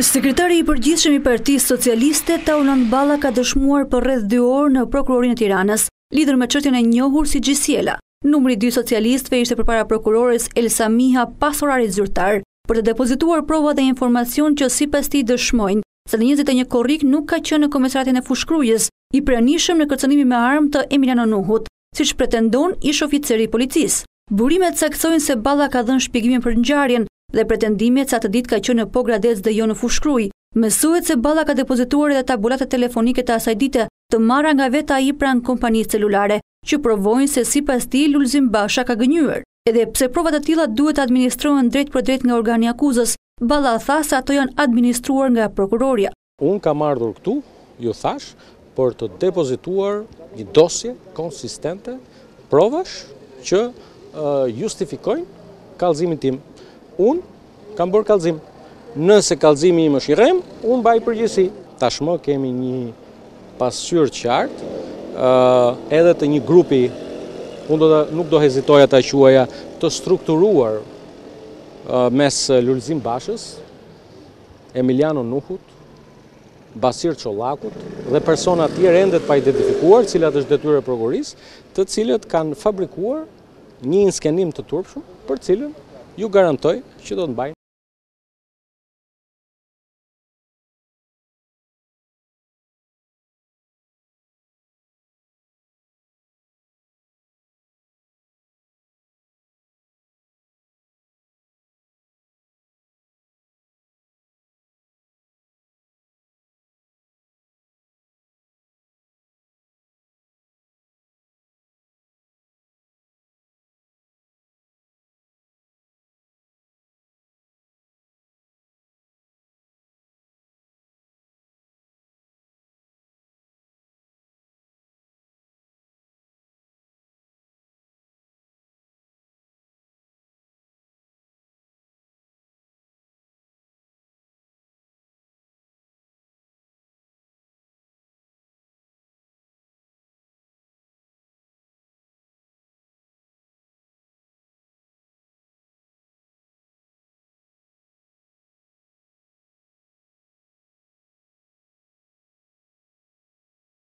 Sekretari i përgjithshëm i Partisë Socialiste Taulan Balla ka dëshmuar për rreth 2 orë në prokurorinë e Tiranës, lidhur me çështjen e njohur si Gjisiela. Numri 2 socialistëve ishte përpara prokurores Elsa Miha pas orarit zyrtar për të depozituar prova dhe informacion që sipas tij dëshmojnë se njëzit e një korrik nuk ka qenë në komisariatin e Fushë-Krujës, i pranishëm në kërcënimin me armë të Emiljano Nuhut, siç pretendon ish oficeri i policisë. Burimet saksojnë se Balla ka dhënë shpjegimin për ngjarjen dhe pretendimet sa të ditë ka qenë në Pogradec dhe jo në Fushë-Krujë. Mësohet se Balla ka depozituar edhe tabulata telefonike të asaj dite të marra nga vetë ai pranë kompanisë celulare, që provojnë se sipas tij Lulzim Basha ka gënjur. Edhe pse provat e tilla duhet të administrohen drejt për drejt nga organi akuzës, Balla tha se ato janë administruar nga prokuroria. Unë kam ardhur këtu, ju thash, për të depozituar një dosje konsistente provash që justifikojnë kallëzimin tim. Unë kam bërë kallëzim. Nëse kallëzimi im është i rrem, unë mbaj përgjegjësi. Tashmë kemi një pasqyrë qartë, edhe të një grupi, nuk do hezitoja ta quaja, të strukturuar mes Lulzim Bashës, Emiljano Nuhut, Basir Çollakut dhe persona tjerë ende pa identifikuar, cilat është detyrë e prokurorisë, të cilët kanë fabrikuar një inskenim të turpshëm, për cilën ju garantoj që do të mbajnë.